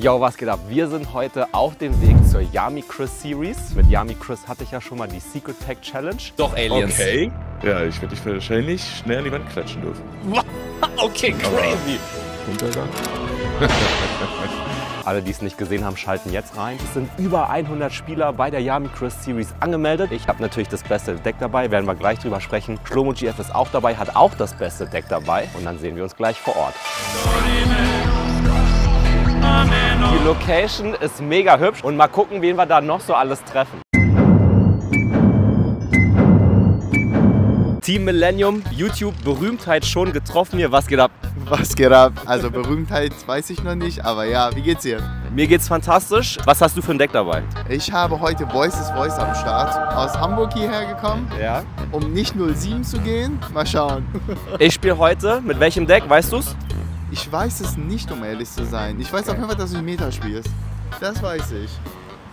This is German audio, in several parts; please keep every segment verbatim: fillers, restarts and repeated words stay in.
Yo, was geht ab? Wir sind heute auf dem Weg zur Yami Chris Series. Mit Yami Chris hatte ich ja schon mal die Secret Pack Challenge. Doch, Aliens. Okay. Ja, ich werde dich wahrscheinlich schnell an die Wand klatschen dürfen. Okay, crazy. Aber Untergang. Alle, die es nicht gesehen haben, schalten jetzt rein. Es sind über hundert Spieler bei der Yami Chris Series angemeldet. Ich habe natürlich das beste Deck dabei, werden wir gleich drüber sprechen. Schlomo G F ist auch dabei, hat auch das beste Deck dabei. Und dann sehen wir uns gleich vor Ort. Die Location ist mega hübsch und mal gucken, wen wir da noch so alles treffen. Team Millennium, YouTube, Berühmtheit schon getroffen hier. Was geht ab? Was geht ab? Also Berühmtheit weiß ich noch nicht, aber ja, wie geht's dir? Mir geht's fantastisch. Was hast du für ein Deck dabei? Ich habe heute Voice is Voice am Start. Aus Hamburg hierher gekommen, ja. Um nicht null sieben zu gehen. Mal schauen. Ich spiele heute mit welchem Deck, weißt du's? Ich weiß es nicht, um ehrlich zu sein. Ich weiß okay. Auf jeden Fall, dass du Meta spielst. Das weiß ich.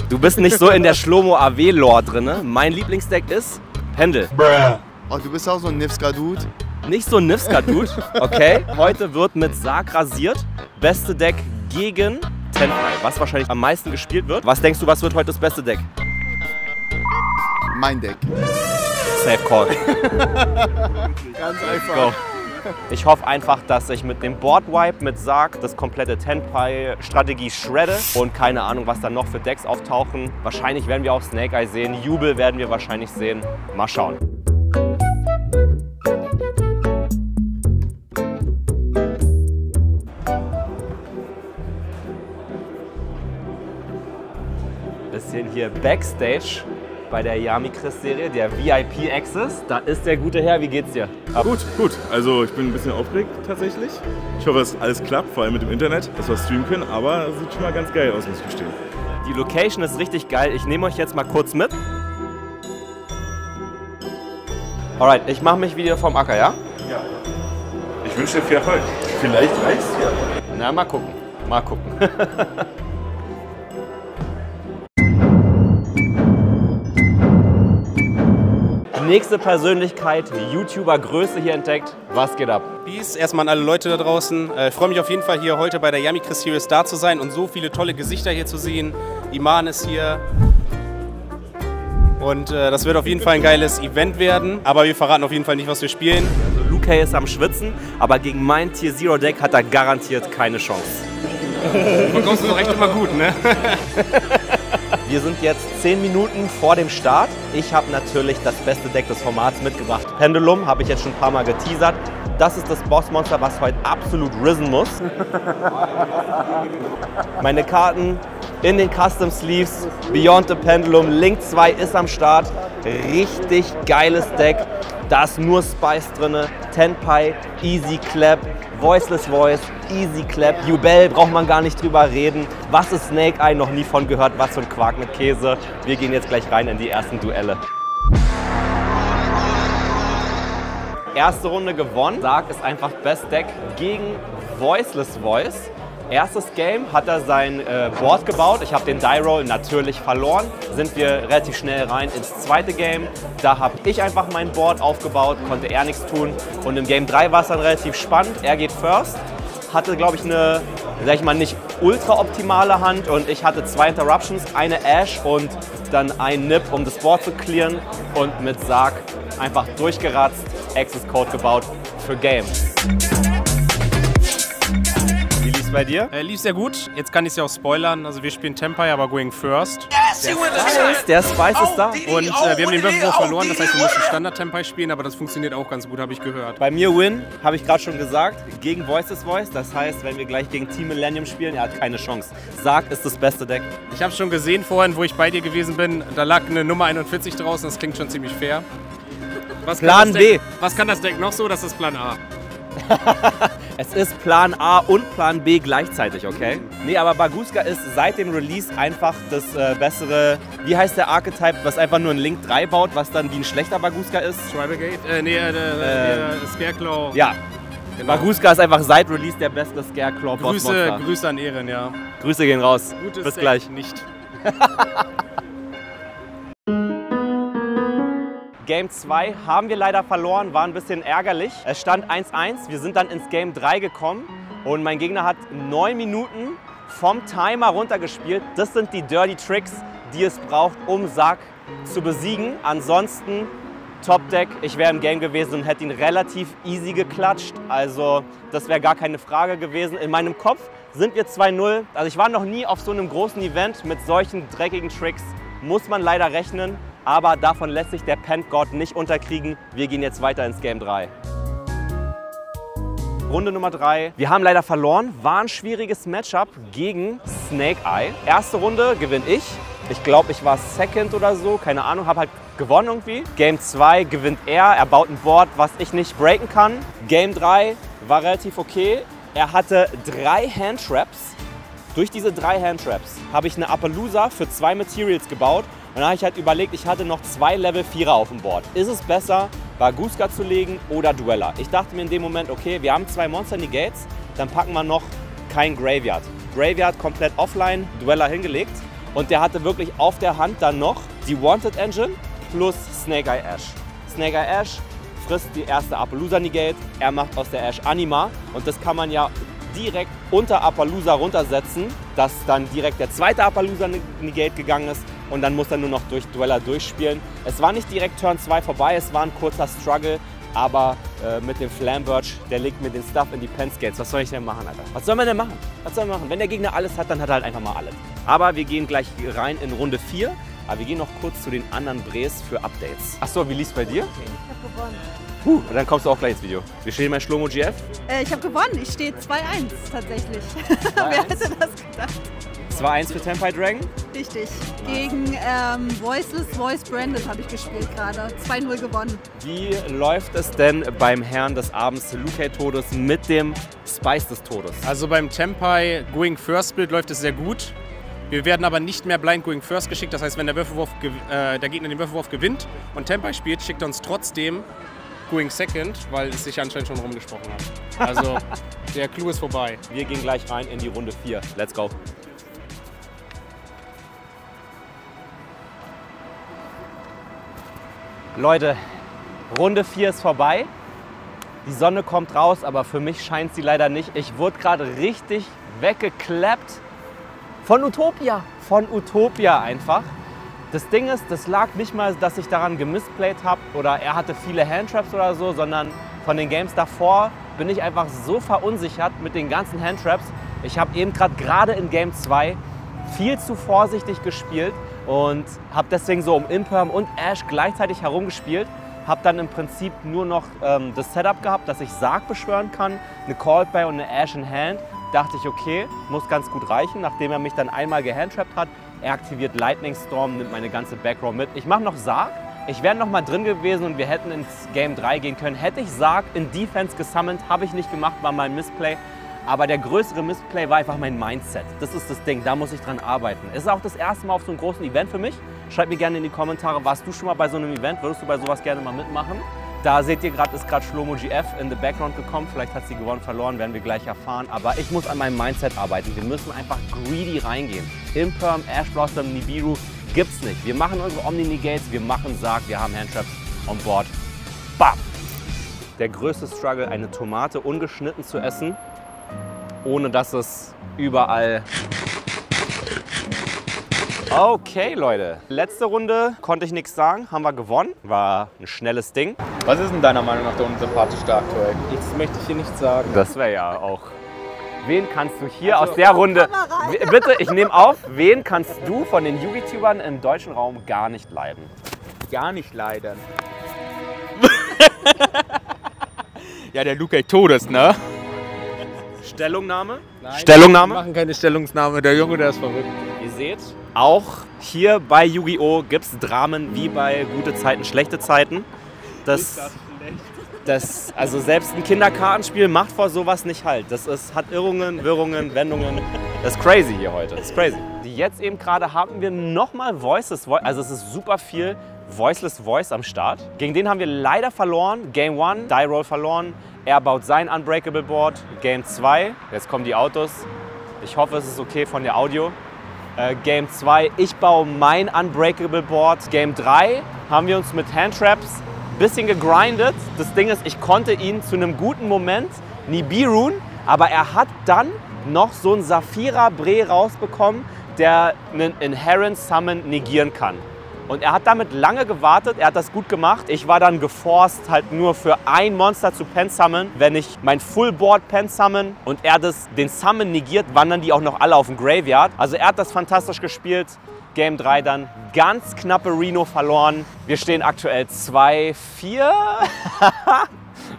Du bist nicht so in der Schlomo A W-Lore drin, ne? Mein Lieblingsdeck ist Pendel. Bruh. Oh, du bist auch so ein Nifska-Dude. Nicht so ein Nifska-Dude, okay. Heute wird mit Sarg rasiert. Beste Deck gegen Tenpai, was wahrscheinlich am meisten gespielt wird. Was denkst du, was wird heute das beste Deck? Mein Deck. Safe Call. Ganz einfach. Go. Ich hoffe einfach, dass ich mit dem Boardwipe mit Sarg das komplette Tenpai-Strategie shredde und keine Ahnung, was dann noch für Decks auftauchen. Wahrscheinlich werden wir auch Snake Eye sehen, Jubel werden wir wahrscheinlich sehen. Mal schauen. Bisschen hier Backstage bei der Yami Chris Serie, der V I P Access. Da ist der gute Herr. Wie geht's dir? Ab. Gut, gut. Also ich bin ein bisschen aufgeregt tatsächlich. Ich hoffe, dass alles klappt, vor allem mit dem Internet, dass wir streamen können. Aber sieht schon mal ganz geil aus, muss ich gestehen. Die Location ist richtig geil. Ich nehme euch jetzt mal kurz mit. Alright, ich mache mich wieder vom Acker, ja? Ja. Ich wünsche dir viel Erfolg. Vielleicht reicht's ja. Na, mal gucken. Mal gucken. Nächste Persönlichkeit, YouTuber-Größe hier entdeckt. Was geht ab? Peace, erstmal an alle Leute da draußen. Ich freue mich auf jeden Fall, hier heute bei der Yami Chris Series da zu sein und so viele tolle Gesichter hier zu sehen. Iman ist hier. Und äh, das wird auf jeden Fall ein geiles Event werden. Aber wir verraten auf jeden Fall nicht, was wir spielen. Also, Lukay ist am Schwitzen, aber gegen mein Tier-Zero-Deck hat er garantiert keine Chance. Du kommst doch echt immer gut, ne? Wir sind jetzt zehn Minuten vor dem Start. Ich habe natürlich das beste Deck des Formats mitgebracht. Pendulum habe ich jetzt schon ein paar Mal geteasert. Das ist das Bossmonster, was heute absolut risen muss. Meine Karten in den Custom Sleeves. Beyond the Pendulum. Link zwei ist am Start. Richtig geiles Deck. Da ist nur Spice drin. Tenpai, Easy Clap, Voiceless Voice, Easy Clap, Jubel, braucht man gar nicht drüber reden. Was ist Snake Eye? Noch nie von gehört. Was für ein Quark mit Käse. Wir gehen jetzt gleich rein in die ersten Duelle. Erste Runde gewonnen. Sarg ist einfach Best Deck gegen Voiceless Voice. Erstes Game hat er sein äh, Board gebaut. Ich habe den Die-Roll natürlich verloren. Sind wir relativ schnell rein ins zweite Game. Da habe ich einfach mein Board aufgebaut, konnte er nichts tun. Und im Game drei war es dann relativ spannend. Er geht first, hatte, glaube ich, eine, sag ich mal, nicht ultra optimale Hand. Und ich hatte zwei Interruptions, eine Ash und dann ein Nip, um das Board zu clearen. Und mit Sarg einfach durchgeratzt, Access Code gebaut für Game. Bei dir? Äh, lief sehr gut. Jetzt kann ich es ja auch spoilern. Also wir spielen Tenpai, aber going first. Yes, der, Spice, der Spice ist da. Oh, und äh, wir haben den Würfelwurf verloren. Das heißt, wir müssen Standard Tenpai spielen, aber das funktioniert auch ganz gut, habe ich gehört. Bei mir Win, habe ich gerade schon gesagt, gegen Voice is Voice. Das heißt, wenn wir gleich gegen Team Millennium spielen, er hat keine Chance. Sarg ist das beste Deck. Ich habe schon gesehen vorhin, wo ich bei dir gewesen bin, da lag eine Nummer einundvierzig draußen. Das klingt schon ziemlich fair. Was Plan Deck, B. Was kann das Deck noch so? Das ist Plan A. Es ist Plan A und Plan B gleichzeitig, okay? Nee, aber Bagooska ist seit dem Release einfach das äh, bessere, wie heißt der Archetype, was einfach nur ein Link drei baut, was dann wie ein schlechter Bagooska ist? Tribal Gate? Äh, nee, äh, äh, äh, Scareclaw. Ja. Genau. Bagooska ist einfach seit Release der beste Scareclaw-Bossmonster. Grüße, Grüße an Ehren, ja. Grüße gehen raus. Gutes Bis gleich. Nicht. Game zwei haben wir leider verloren, war ein bisschen ärgerlich. Es stand eins eins, wir sind dann ins Game drei gekommen und mein Gegner hat neun Minuten vom Timer runtergespielt. Das sind die Dirty Tricks, die es braucht, um Sarg zu besiegen. Ansonsten Top-Deck, ich wäre im Game gewesen und hätte ihn relativ easy geklatscht. Also das wäre gar keine Frage gewesen. In meinem Kopf sind wir zwei null. Also ich war noch nie auf so einem großen Event mit solchen dreckigen Tricks. Muss man leider rechnen, aber davon lässt sich der Pentgott nicht unterkriegen. Wir gehen jetzt weiter ins Game drei. Runde Nummer drei. Wir haben leider verloren. War ein schwieriges Matchup gegen Snake Eye. Erste Runde gewinne ich. Ich glaube, ich war Second oder so. Keine Ahnung, habe halt gewonnen irgendwie. Game zwei gewinnt er. Er baut ein Board, was ich nicht breaken kann. Game drei war relativ okay. Er hatte drei Handtraps. Durch diese drei Handtraps habe ich eine Appaloosa für zwei Materials gebaut. Und dann habe ich halt überlegt, ich hatte noch zwei Level vierer auf dem Board. Ist es besser, Bagooska zu legen oder Dueller? Ich dachte mir in dem Moment, okay, wir haben zwei Monster in die Gates, dann packen wir noch kein Graveyard. Graveyard komplett offline, Dueller hingelegt. Und der hatte wirklich auf der Hand dann noch die Wanted Engine plus Snake Eye Ash. Snake Eye Ash frisst die erste Appaloosa in die Gate, er macht aus der Ash Anima. Und das kann man ja direkt unter Appaloosa runtersetzen, dass dann direkt der zweite Appaloosa in die Gate gegangen ist und dann muss er nur noch durch Dueller durchspielen. Es war nicht direkt Turn zwei vorbei, es war ein kurzer Struggle, aber äh, mit dem Flamberge, der legt mir den Stuff in die Pensgates. Was soll ich denn machen, Alter? Was soll man denn machen? Was soll man machen? Wenn der Gegner alles hat, dann hat er halt einfach mal alles. Aber wir gehen gleich rein in Runde vier, aber wir gehen noch kurz zu den anderen Brees für Updates. Achso, wie lief's bei dir? Ich hab gewonnen. Puh, und dann kommst du auch gleich ins Video. Wie steht mein Schlomo G F? Äh, ich habe gewonnen. Ich stehe zwei eins tatsächlich. Wer hätte das gedacht? zwei eins für Tenpai Dragon? Richtig. Gegen ähm, Voice is Voice Branded habe ich gespielt gerade. zwei null gewonnen. Wie läuft es denn beim Herrn des Abends, Lukay Todes, mit dem Spice des Todes? Also beim Tenpai Going First Build läuft es sehr gut. Wir werden aber nicht mehr blind going first geschickt. Das heißt, wenn der, Würfelwurf, äh, der Gegner den Würfelwurf gewinnt und Tenpai spielt, schickt er uns trotzdem Going Second, weil es sich anscheinend schon rumgesprochen hat. Also der Clou ist vorbei. Wir gehen gleich rein in die Runde vier. Let's go. Leute, Runde vier ist vorbei. Die Sonne kommt raus, aber für mich scheint sie leider nicht. Ich wurde gerade richtig weggeklappt von Utopia. Von Utopia einfach. Das Ding ist, das lag nicht mal, dass ich daran gemisplayt habe oder er hatte viele Handtraps oder so, sondern von den Games davor bin ich einfach so verunsichert mit den ganzen Handtraps. Ich habe eben gerade gerade in Game zwei viel zu vorsichtig gespielt und habe deswegen so um Imperm und Ash gleichzeitig herumgespielt. Habe dann im Prinzip nur noch ähm, das Setup gehabt, dass ich Sarg beschwören kann, eine Called By und eine Ash in Hand. Dachte ich, okay, muss ganz gut reichen, nachdem er mich dann einmal gehandtrappt hat. Er aktiviert Lightning Storm, nimmt meine ganze Backrow mit. Ich mache noch Sarg. Ich wäre noch mal drin gewesen und wir hätten ins Game drei gehen können. Hätte ich Sarg in Defense gesummelt, habe ich nicht gemacht, war mein Missplay. Aber der größere Missplay war einfach mein Mindset. Das ist das Ding, da muss ich dran arbeiten. Es ist auch das erste Mal auf so einem großen Event für mich. Schreibt mir gerne in die Kommentare, warst du schon mal bei so einem Event? Würdest du bei sowas gerne mal mitmachen? Da seht ihr gerade, ist gerade Schlomo G F in the Background gekommen. Vielleicht hat sie gewonnen, verloren, werden wir gleich erfahren. Aber ich muss an meinem Mindset arbeiten. Wir müssen einfach greedy reingehen. Imperm, Ash Blossom, Nibiru gibt's nicht. Wir machen unsere Omni-Negates, wir machen Sarg, wir haben Handtraps on board. Bam! Der größte Struggle, eine Tomate ungeschnitten zu essen, ohne dass es überall... Okay, Leute. Letzte Runde konnte ich nichts sagen, haben wir gewonnen. War ein schnelles Ding. Was ist denn deiner Meinung nach der unsympathischste aktuell? Jetzt möchte ich hier nichts sagen. Das wäre ja auch... Wen kannst du hier also, aus der Runde... Bitte, ich nehme auf. Wen kannst du von den YouTubern im deutschen Raum gar nicht leiden? Gar nicht leiden? Ja, der Lukay Todes, ne? Stellungnahme? Nein, Stellungnahme? Wir machen keine Stellungnahme. Der Junge, der ist verrückt. Ihr seht... Auch hier bei Yu-Gi-Oh! gibt es Dramen wie bei Gute Zeiten, Schlechte Zeiten. Das, ist das schlecht? Das, also selbst ein Kinderkartenspiel macht vor sowas nicht halt. Das ist, hat Irrungen, Wirrungen, Wendungen. Das ist crazy hier heute. Das ist crazy. Jetzt eben gerade haben wir nochmal Voices, also es ist super viel Voiceless Voice am Start. Gegen den haben wir leider verloren. Game eins, Die Roll verloren. Er baut sein Unbreakable Board. Game zwei, jetzt kommen die Autos. Ich hoffe, es ist okay von der Audio. Game zwei, ich baue mein Unbreakable Board. Game drei haben wir uns mit Handtraps ein bisschen gegrindet. Das Ding ist, ich konnte ihn zu einem guten Moment Nibirun, aber er hat dann noch so einen Safira Bray rausbekommen, der einen Inherent Summon negieren kann. Und er hat damit lange gewartet, er hat das gut gemacht. Ich war dann geforst, halt nur für ein Monster zu Pen-Summen. Wenn ich mein Full-Board Pen-Summon und er das, den Summon negiert, wandern die auch noch alle auf den Graveyard. Also er hat das fantastisch gespielt. Game drei dann ganz knappe Reno verloren. Wir stehen aktuell zwei vier.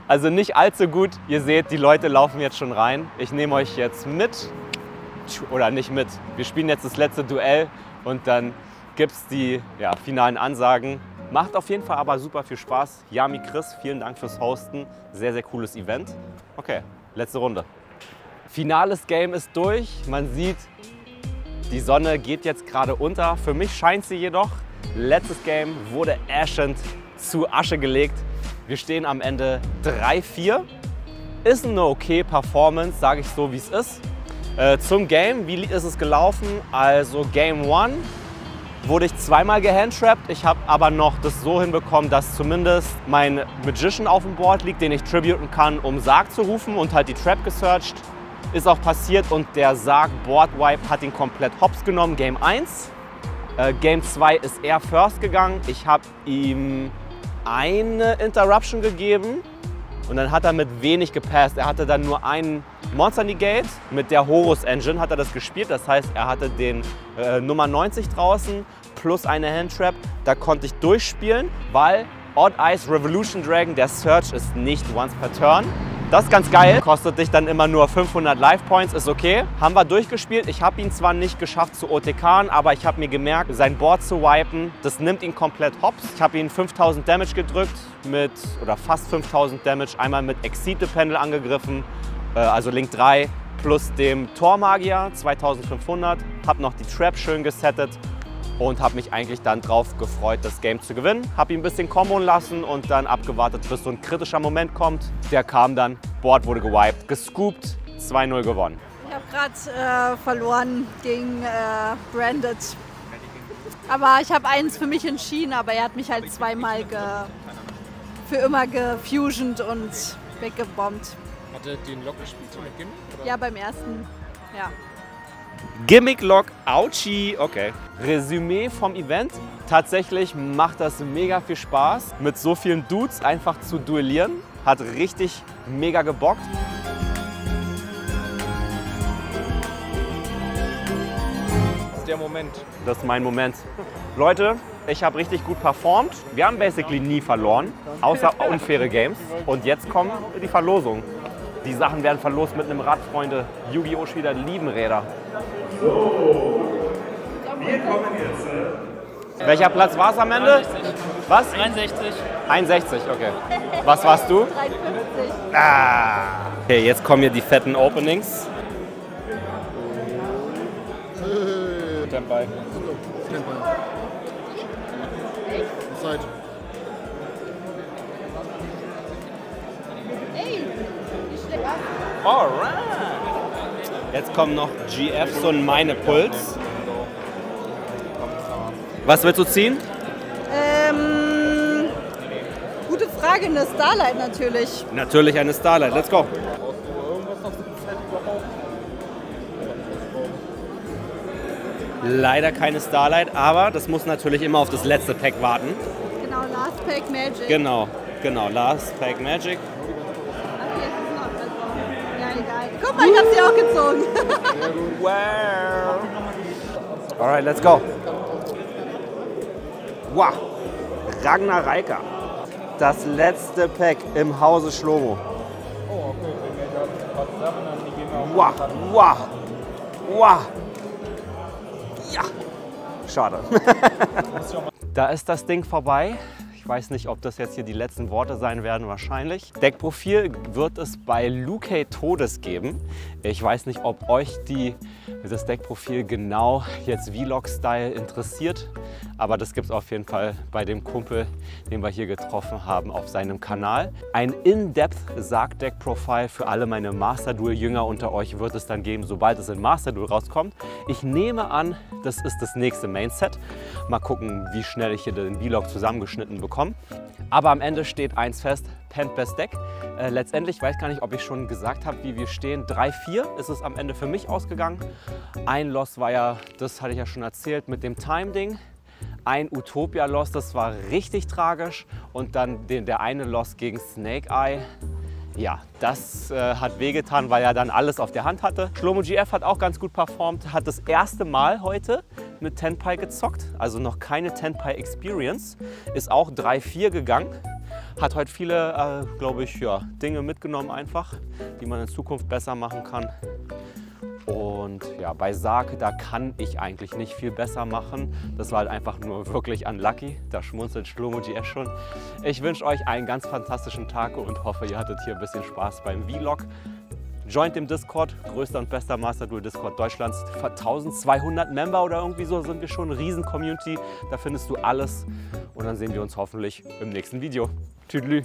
Also nicht allzu gut. Ihr seht, die Leute laufen jetzt schon rein. Ich nehme euch jetzt mit. Oder nicht mit. Wir spielen jetzt das letzte Duell und dann gibt es die ja, finalen Ansagen. Macht auf jeden Fall aber super viel Spaß. Yami Chris, vielen Dank fürs Hosten. Sehr, sehr cooles Event. Okay, letzte Runde. Finales Game ist durch. Man sieht, die Sonne geht jetzt gerade unter. Für mich scheint sie jedoch. Letztes Game wurde äschend zu Asche gelegt. Wir stehen am Ende drei vier. Ist eine okay Performance, sage ich so, wie es ist. Äh, zum Game, wie ist es gelaufen? Also Game eins. Wurde ich zweimal gehandtrappt. Ich habe aber noch das so hinbekommen, dass zumindest mein Magician auf dem Board liegt, den ich tributen kann, um Sarg zu rufen und halt die Trap gesearcht. Ist auch passiert und der Sarg Board Wipe hat ihn komplett hops genommen, Game eins. Äh, Game zwei ist er first gegangen. Ich habe ihm eine Interruption gegeben und dann hat er mit wenig gepasst. Er hatte dann nur einen Monster Negate. Mit der Horus Engine hat er das gespielt, das heißt, er hatte den äh, Nummer neunzig draußen plus eine Handtrap. Da konnte ich durchspielen, weil Odd Eyes Revolution Dragon, der Search, ist nicht once per turn. Das ist ganz geil, kostet dich dann immer nur fünfhundert Life Points, ist okay. Haben wir durchgespielt, ich habe ihn zwar nicht geschafft zu O T K'n, aber ich habe mir gemerkt, sein Board zu wipen, das nimmt ihn komplett hops. Ich habe ihn fünftausend Damage gedrückt, mit oder fast fünftausend Damage, einmal mit Exceed Pendel angegriffen. Also Link drei plus dem Tormagier, zweitausendfünfhundert, habe noch die Trap schön gesettet und habe mich eigentlich dann drauf gefreut, das Game zu gewinnen. Habe ihn ein bisschen kombon lassen und dann abgewartet, bis so ein kritischer Moment kommt. Der kam dann, Board wurde gewiped, gescoopt, zwei null gewonnen. Ich habe gerade äh, verloren gegen äh, Branded, aber ich habe eins für mich entschieden, aber er hat mich halt zweimal ge für immer gefusioned und weggebombt. Hat er den Lock gespielt mit Gimmick? Oder? Ja, beim ersten, ja. Gimmick-Lock, ouchie, okay. Resümee vom Event, tatsächlich macht das mega viel Spaß, mit so vielen Dudes einfach zu duellieren, hat richtig mega gebockt. Das ist der Moment. Das ist mein Moment. Leute, ich habe richtig gut performt. Wir haben basically nie verloren, außer unfaire Games. Und jetzt kommt die Verlosung. Die Sachen werden verlost mit einem Rad, Freunde. Yu-Gi-Oh! Spieler lieben Räder. So, wir kommen jetzt. Äh Welcher Platz war es am Ende? dreiundsechzig. Was? einundsechzig. einundsechzig, okay. Was warst du? dreiundfünfzig. Ah. Okay, jetzt kommen hier die fetten Openings. Tenpai. Tenpai. Zeit. Alright. Jetzt kommen noch G Fs und meine Puls. Was willst du ziehen? Ähm, gute Frage, eine Starlight natürlich. Natürlich eine Starlight, let's go. Leider keine Starlight, aber das muss natürlich immer auf das letzte Pack warten. Genau, Last Pack Magic. Genau, genau, Last Pack Magic. Guck mal, ich hab sie auch gezogen. Wow. Alright, let's go. Wow. Ragnar Reika. Das letzte Pack im Hause Schlomo. Wow. Wow. Wow. Ja. Schade. Da ist das Ding vorbei. Ich weiß nicht, ob das jetzt hier die letzten Worte sein werden, wahrscheinlich. Deckprofil wird es bei Lukay Todes geben. Ich weiß nicht, ob euch die, das Deckprofil genau jetzt Vlog-Style interessiert, aber das gibt es auf jeden Fall bei dem Kumpel, den wir hier getroffen haben, auf seinem Kanal. Ein In-Depth Sarg-Deck-Profile für alle meine Master-Duel-Jünger unter euch wird es dann geben, sobald es in Master-Duel rauskommt. Ich nehme an, das ist das nächste Main-Set. Mal gucken, wie schnell ich hier den Vlog zusammengeschnitten bekomme. bekommen. Aber am Ende steht eins fest, Pent Best Deck. Äh, letztendlich weiß gar nicht, ob ich schon gesagt habe, wie wir stehen. drei vier ist es am Ende für mich ausgegangen. Ein Loss war ja, das hatte ich ja schon erzählt, mit dem Time-Ding. Ein Utopia-Loss, das war richtig tragisch. Und dann den, der eine Loss gegen Snake Eye. Ja, das äh, hat wehgetan, weil er dann alles auf der Hand hatte. Schlomo G F hat auch ganz gut performt, hat das erste Mal heute mit Tenpai gezockt, also noch keine Tenpai Experience, ist auch drei vier gegangen, hat heute viele, äh, glaube ich, ja, Dinge mitgenommen einfach, die man in Zukunft besser machen kann. Und ja, bei Sarg, da kann ich eigentlich nicht viel besser machen. Das war halt einfach nur wirklich unlucky. Da schmunzelt Schlomo G F schon. Ich wünsche euch einen ganz fantastischen Tag und hoffe, ihr hattet hier ein bisschen Spaß beim Vlog. Joint dem Discord, größter und bester Master-Duel-Discord Deutschlands. zwölfhundert Member oder irgendwie so sind wir schon. Riesen-Community, da findest du alles. Und dann sehen wir uns hoffentlich im nächsten Video. Tüdelü!